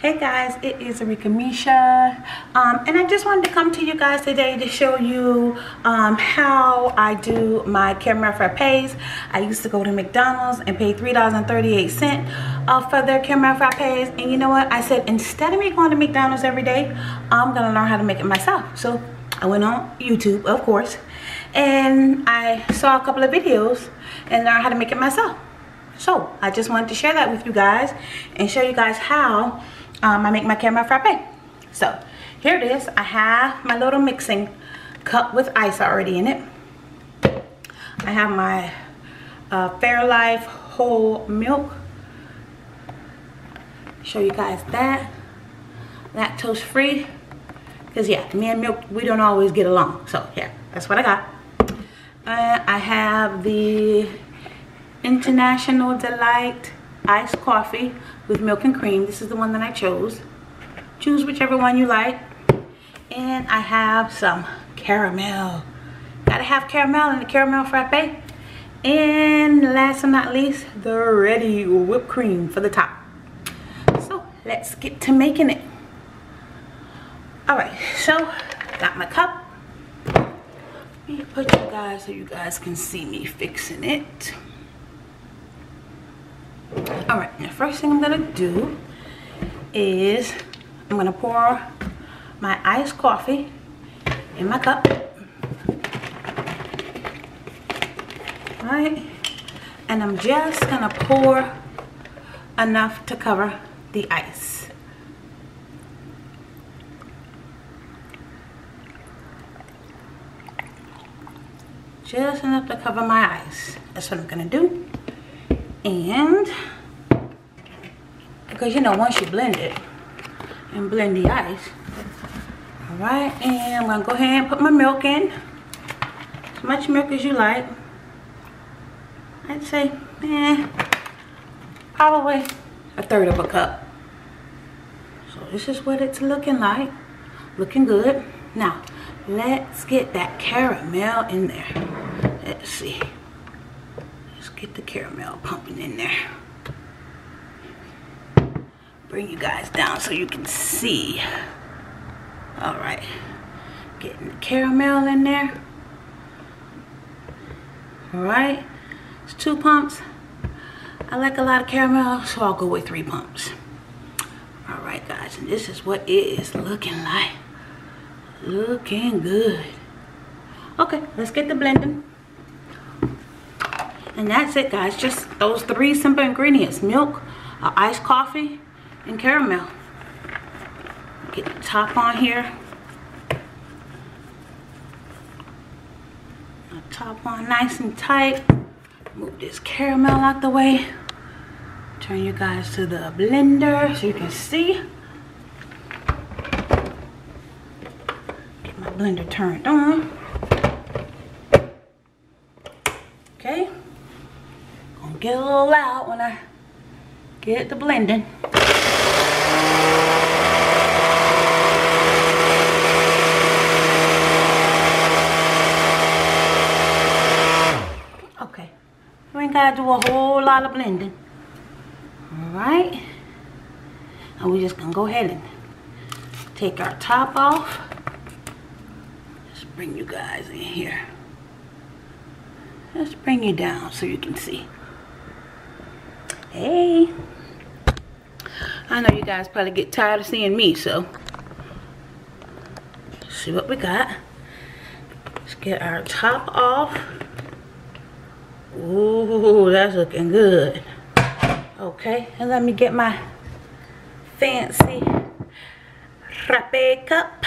Hey guys, it is Arickamisha, and I just wanted to come to you guys today to show you how I do my camera for pays. I used to go to McDonald's and pay $3.38 for their camera for pays, and you know what? I said instead of me going to McDonald's every day, I'm gonna learn how to make it myself. So I went on YouTube, of course, and I saw a couple of videos and learned how to make it myself. So I just wanted to share that with you guys and show you guys how I make my caramel frappe. So here it is. I have my little mixing cup with ice already in it. I have my Fairlife whole milk. Show you guys that. Lactose free. Because yeah, me and milk, we don't always get along. So yeah, that's what I got. I have the International Delight iced coffee with milk and cream. This is the one that I chose. Choose whichever one you like. And I have some caramel. Gotta have caramel in the caramel frappe. And last but not least, the ready whipped cream for the top. So let's get to making it. Alright, so got my cup. Let me put you guys so you guys can see me fixing it. Alright, the first thing I'm going to do is I'm going to pour my iced coffee in my cup. Alright, and I'm just going to pour enough to cover the ice. Just enough to cover my ice. That's what I'm going to do. And because you know, once you blend it and blend the ice, all right, and I'm gonna go ahead and put my milk in, as much milk as you like. I'd say probably a third of a cup. So this is what it's looking like, looking good. Now let's get that caramel in there. Let's see. Get the caramel pumping in there. Bring you guys down so you can see. All right, getting the caramel in there. All right, it's 2 pumps. I like a lot of caramel, so I'll go with 3 pumps. All right, guys, and this is what it is looking like. Looking good. Okay, let's get the blending. And that's it, guys. Just those 3 simple ingredients: milk, iced coffee, and caramel. Get the top on here. The top on nice and tight. Move this caramel out the way. Turn you guys to the blender so you can see. Get my blender turned on. Okay. Get a little loud when I get the blending. Okay, we ain't gotta do a whole lot of blending. Alright, and we're just gonna go ahead and take our top off. Just bring you guys in here. Just bring you down so you can see. Hey, I know you guys probably get tired of seeing me, so let's see what we got. Let's get our top off. Ooh, that's looking good. Okay, and let me get my fancy frappe cup.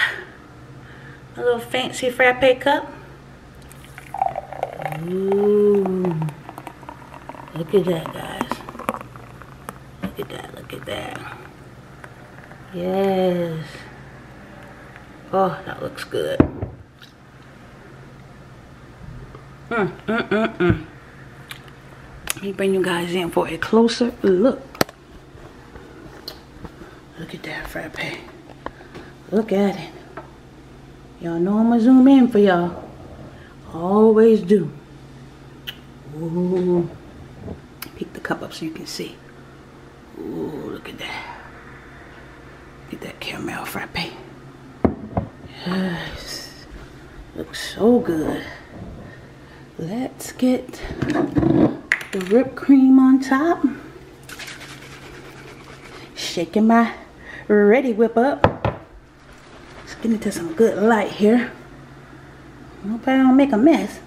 My little fancy frappe cup. Ooh, look at that, guys. Look at that, look at that. Yes. Oh, that looks good. Let me bring you guys in for a closer look. Look at that frappe. Look at it. Y'all know I'm gonna zoom in for y'all. Always do. Ooh. Pick the cup up so you can see. Ooh, look at that. caramel frappe. Yes, looks so good. Let's get the whipped cream on top. Shaking my ready whip up. Let's get into some good light here. Hope I don't make a mess.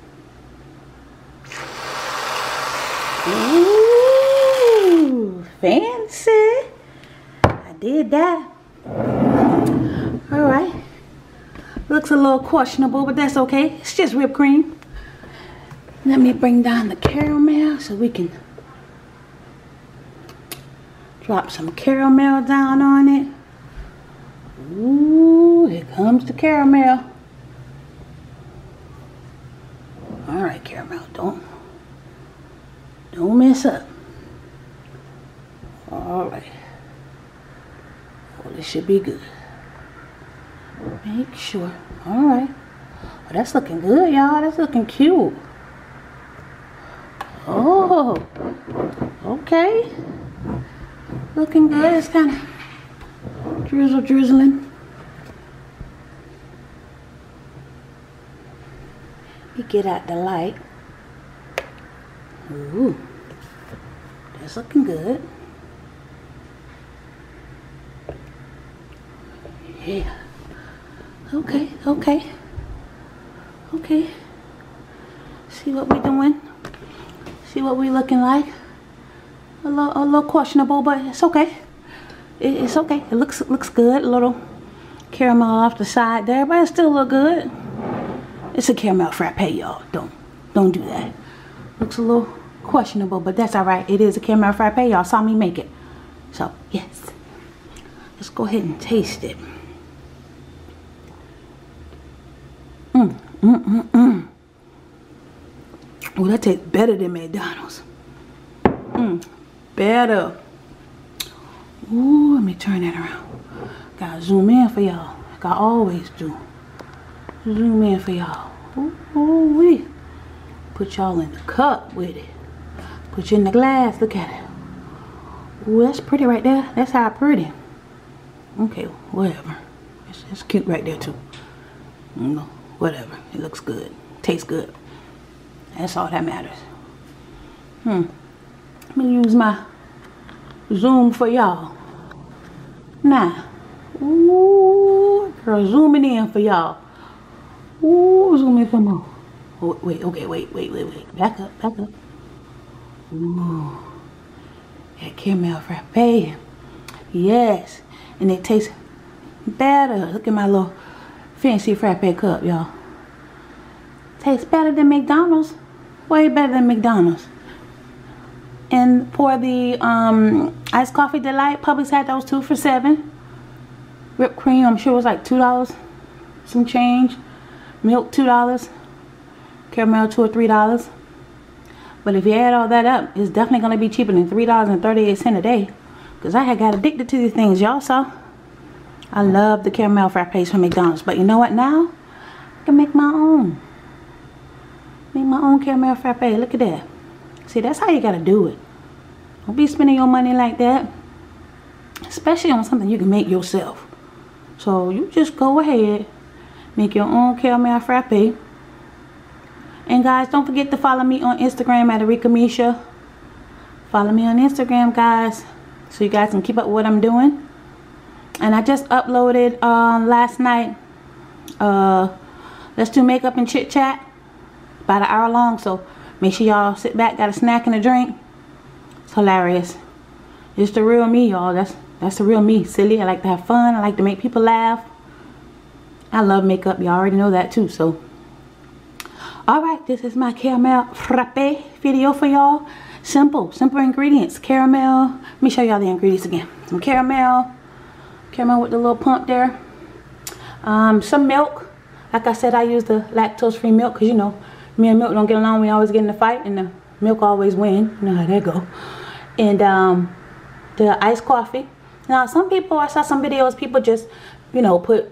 Ooh, fancy. I did that. Alright. Looks a little questionable, but that's okay. It's just whipped cream. Let me bring down the caramel so we can drop some caramel down on it. Ooh, here comes the caramel. Alright, caramel, don't mess up. Alright. Well, this should be good. Make sure. Alright. Well, that's looking good, y'all. That's looking cute. Oh, okay. Looking good. It's kind of drizzling. You get out the light. Ooh, that's looking good. Yeah. Okay, okay, okay. See what we're doing. See what we looking like. A little questionable, but it's okay. It's okay. It looks good. A little caramel off the side there, but it still look good. It's a caramel frappe, y'all. Don't do that. Looks a little questionable, but that's alright. It is a caramel frappe. Y'all saw me make it. So, yes. Let's go ahead and taste it. Oh, that tastes better than McDonald's. Better. Ooh, let me turn that around. Gotta zoom in for y'all. Like I always do. Zoom in for y'all. Ooh, wee. Put y'all in the cup with it. Put you in the glass. Look at it. Ooh, that's pretty right there. That's how pretty. Okay, whatever. It's cute right there too. No, whatever. It looks good. Tastes good. That's all that matters. Let me use my zoom for y'all. Now, ooh, girl, zooming in for y'all. Ooh, zoom in for more. Oh, wait, okay, wait. Back up. Ooh, that caramel frappe. Yes, and it tastes better. Look at my little fancy frappe cup, y'all. Tastes better than McDonald's. Way better than McDonald's. And for the iced coffee delight, Publix had those 2 for $7. Whipped cream, I'm sure it was like $2, some change. Milk $2, caramel $2 or $3. But if you add all that up, it's definitely gonna be cheaper than $3.38 a day. Cause I had got addicted to these things, y'all saw. I love the caramel frappes from McDonald's, but you know what now? I can make my own. Make my own caramel frappe. Look at that. See, that's how you gotta do it. Don't be spending your money like that, especially on something you can make yourself. So you just go ahead, make your own caramel frappe. And guys, don't forget to follow me on Instagram at Arickamisha. Follow me on Instagram, guys, so you guys can keep up with what I'm doing. And I just uploaded last night. Let's do makeup and chit chat, about an hour long. So make sure y'all sit back, got a snack and a drink. It's hilarious. It's the real me, y'all. That's the real me. Silly. I like to have fun. I like to make people laugh. I love makeup. Y'all already know that too. So, alright. This is my caramel frappe video for y'all. Simple ingredients. Caramel. Let me show y'all the ingredients again. Some caramel. Caramel with the little pump there. Some milk. Like I said, I use the lactose-free milk because, you know, me and milk don't get along. We always get in a fight and the milk always win. You know how that go. And the iced coffee. Now some people, I saw some videos, people just, you know, put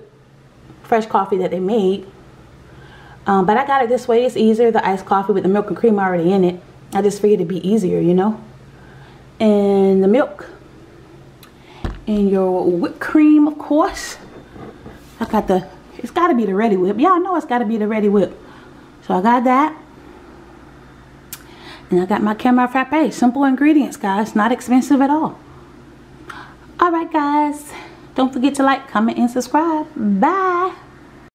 fresh coffee that they made. But I got it this way. It's easier. The iced coffee with the milk and cream already in it. I just figured it'd be easier, you know. And the milk. and your whipped cream, of course. I got the, it's got to be the Ready Whip. Y'all know it's got to be the Ready Whip. So I got that. And I got my caramel frappe. Simple ingredients, guys. Not expensive at all. Alright, guys. Don't forget to like, comment, and subscribe. Bye.